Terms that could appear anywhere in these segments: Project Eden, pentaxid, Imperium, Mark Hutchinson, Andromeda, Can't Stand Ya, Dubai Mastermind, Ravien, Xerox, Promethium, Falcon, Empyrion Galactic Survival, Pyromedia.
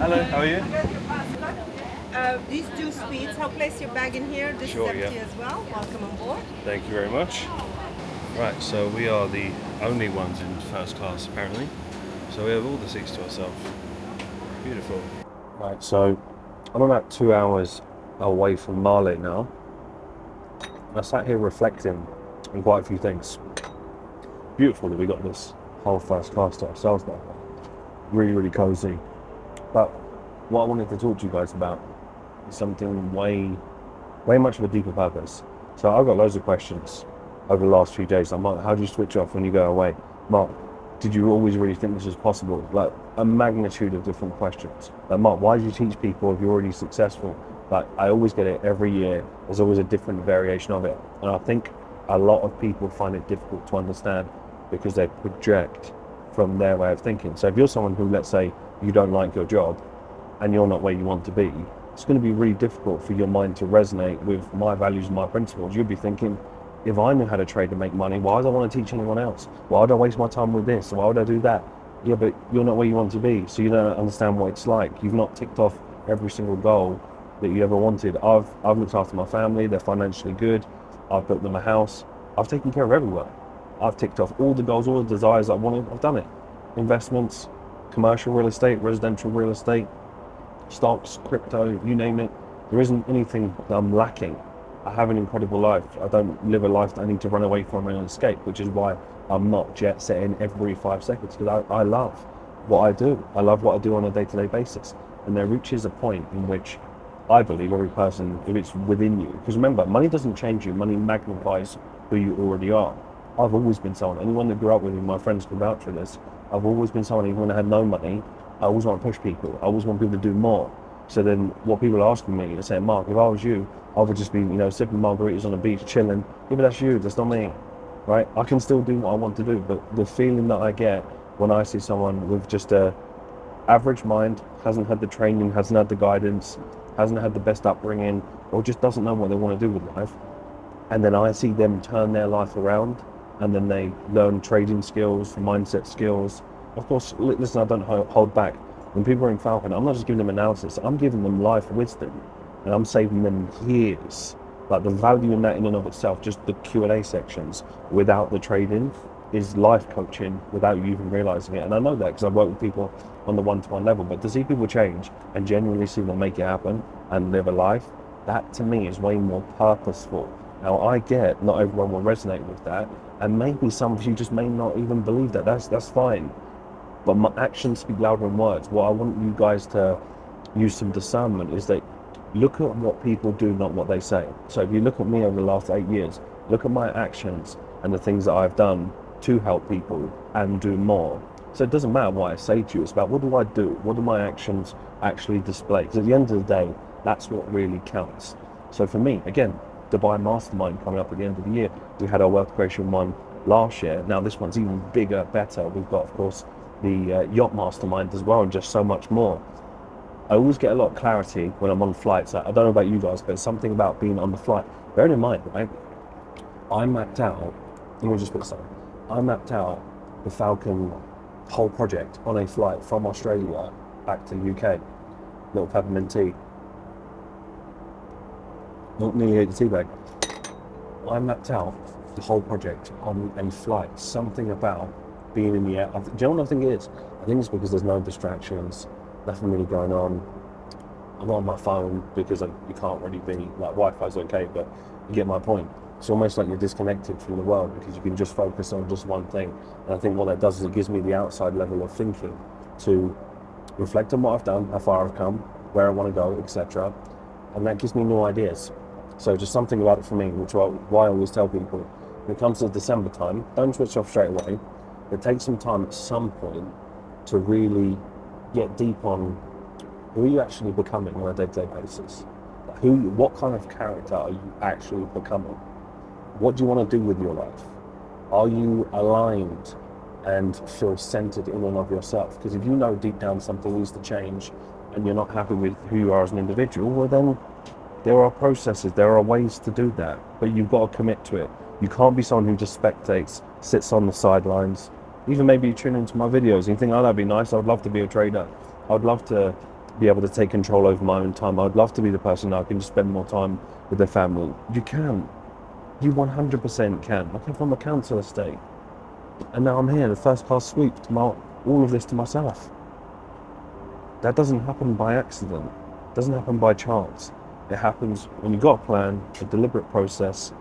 Hello, how are you? These two suites, I'll place your bag in here. This is empty as well. Welcome on board. Thank you very much. Right, so we are the only ones in first class apparently. So we have all the seats to ourselves. Beautiful. Right, so I'm about 2 hours away from Male now. I sat here reflecting on quite a few things. Beautiful that we got this whole first class to ourselves now. Really, really cozy. But what I wanted to talk to you guys about is something way much of a deeper purpose. So I've got loads of questions over the last few days. I'm like, how do you switch off when you go away? Mark, did you always really think this was possible? Like a magnitude of different questions. Like, Mark, why do you teach people if you're already successful? Like, I always get it every year. There's always a different variation of it. And I think a lot of people find it difficult to understand because they project from their way of thinking. So if you're someone who, let's say, you don't like your job and you're not where you want to be, it's going to be really difficult for your mind to resonate with my values and my principles. You'll be thinking, if I knew how to trade to make money, why would I want to teach anyone else? Why would I waste my time with this? Why would I do that? Yeah, but you're not where you want to be, so you don't understand what it's like. You've not ticked off every single goal that you ever wanted. I've looked after my family, they're financially good, I've built them a house, I've taken care of everyone. I've ticked off all the goals, all the desires I wanted, I've done it. Investments, commercial real estate, residential real estate, stocks, crypto, you name it. There isn't anything that I'm lacking. I have an incredible life. I don't live a life that I need to run away from and escape, which is why I'm not jet setting every 5 seconds, because I love what I do. I love what I do on a day-to-day basis. And there reaches a point in which I believe every person, if it's within you, because remember, money doesn't change you, money magnifies who you already are. I've always been someone, anyone that grew up with me, my friends can vouch for this, I've always been someone, even when I had no money, I always want to push people, I always want people to do more. So then what people are asking me, they say, Mark, if I was you, I would just be, you know, sipping margaritas on the beach, chilling. Yeah, but that's you, that's not me, right? I can still do what I want to do, but the feeling that I get when I see someone with just a average mind, hasn't had the training, hasn't had the guidance, hasn't had the best upbringing, or just doesn't know what they want to do with life. And then I see them turn their life around, and then they learn trading skills, mindset skills. Of course, listen, I don't hold back. When people are in Falcon, I'm not just giving them analysis, I'm giving them life wisdom, and I'm saving them years. Like the value in that in and of itself, just the Q&A sections without the trading is life coaching without you even realizing it. And I know that because I work with people on the one-to-one level, but to see people change and genuinely see them make it happen and live a life, that to me is way more purposeful. Now I get not everyone will resonate with that, and maybe some of you just may not even believe that. That's fine. But my actions speak louder than words. What I want you guys to use some discernment is that look at what people do, not what they say. So if you look at me over the last 8 years, look at my actions and the things that I've done to help people and do more. So it doesn't matter what I say to you, it's about what do I do? What do my actions actually display? Because at the end of the day, that's what really counts. So for me, again, Dubai Mastermind coming up at the end of the year. We had our wealth creation one last year. Now this one's even bigger, better. We've got, of course, the yacht mastermind as well, and just so much more. I always get a lot of clarity when I'm on flights. I don't know about you guys, but something about being on the flight. Bearing in mind, right? I mapped out, let me just put something. I mapped out the Falcon whole project on a flight from Australia back to the UK. Little peppermint tea. Not nearly ate the tea bag. I mapped out the whole project on a flight. Something about being in the air. Do you know what I think it is? I think it's because there's no distractions, nothing really going on. I'm not on my phone because you can't really be, like, Wi-Fi's okay, but you get my point. It's almost like you're disconnected from the world because you can just focus on just one thing. And I think what that does is it gives me the outside level of thinking to reflect on what I've done, how far I've come, where I want to go, etc. And that gives me new ideas. So just something about it for me, which is why I always tell people, when it comes to December time, don't switch off straight away. It takes some time at some point to really get deep on who are you actually becoming on a day-to-day basis. What kind of character are you actually becoming? What do you want to do with your life? Are you aligned and feel centered in and of yourself? Because if you know deep down something needs to change and you're not happy with who you are as an individual, well then there are processes, there are ways to do that, but you've got to commit to it. You can't be someone who just spectates, sits on the sidelines. Even maybe you tune into my videos and you think, oh, that'd be nice, I'd love to be a trader. I'd love to be able to take control over my own time. I'd love to be the person that I can just spend more time with their family. You can. You 100% can. I came from a council estate, and now I'm here, the first class sweep, all of this to myself. That doesn't happen by accident. It doesn't happen by chance. It happens when you've got a plan, a deliberate process,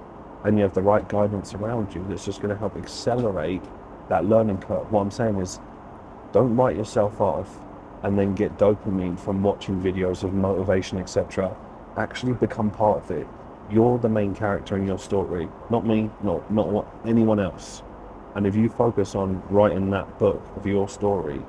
and you have the right guidance around you that's just going to help accelerate that learning curve. What I'm saying is, don't write yourself off and then get dopamine from watching videos of motivation, etc. Actually become part of it. You're the main character in your story, not me, not anyone else. And if you focus on writing that book of your story,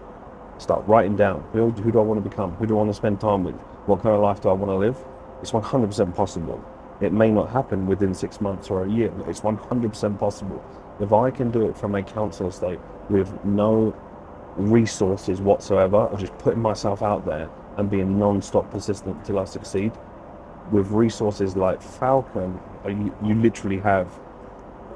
start writing down, who do I want to become? Who do I want to spend time with? What kind of life do I want to live? It's 100% possible. It may not happen within 6 months or a year, but it's 100% possible. If I can do it from a council estate with no resources whatsoever, of just putting myself out there and being non-stop persistent till I succeed, with resources like Falcon, you literally have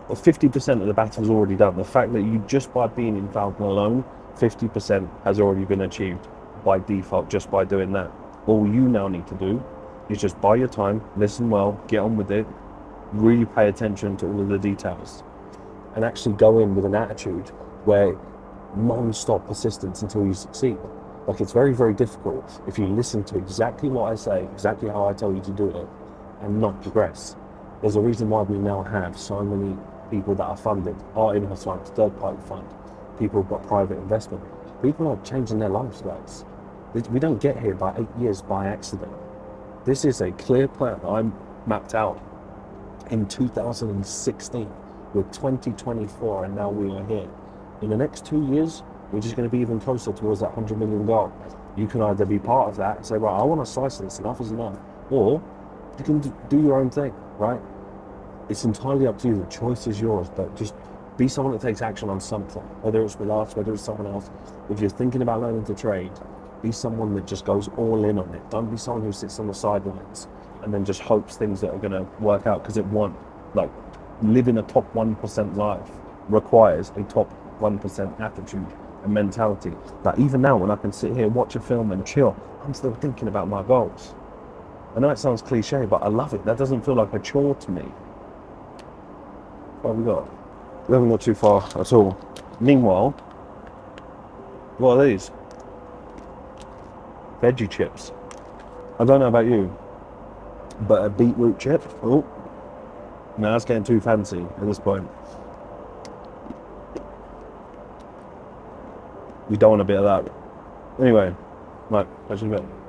50% of the battle's already done. The fact that you, just by being in Falcon alone, 50% has already been achieved by default, just by doing that. All you now need to do is just buy your time, listen well, get on with it, really pay attention to all of the details, and actually go in with an attitude where non-stop persistence until you succeed. Like, it's very, very difficult if you listen to exactly what I say, exactly how I tell you to do it, and not progress. There's a reason why we now have so many people that are funded, our in-house funds, third-party fund, people who've got private investment. People are changing their lives, guys. We don't get here by 8 years by accident. This is a clear plan I mapped out in 2016 with 2024, and now we are here. In the next 2 years, we're just going to be even closer towards that $100 million goal. You can either be part of that and say, right, I want to slice this, enough is enough, or you can do your own thing, right? It's entirely up to you. The choice is yours, but just be someone that takes action on something, whether it's with us, whether it's someone else. If you're thinking about learning to trade, be someone that just goes all in on it. Don't be someone who sits on the sidelines and then just hopes things that are going to work out, because it won't. Like, living a top 1% life requires a top 1% attitude and mentality. That even now, when I can sit here, watch a film and chill, I'm still thinking about my goals. I know it sounds cliche, but I love it. That doesn't feel like a chore to me. What have we got? We haven't got too far at all. Meanwhile, what are these? Veggie chips. I don't know about you, but a beetroot chip, oh, now that's getting too fancy at this point. We don't want a bit of that. Anyway, right, that's a bit.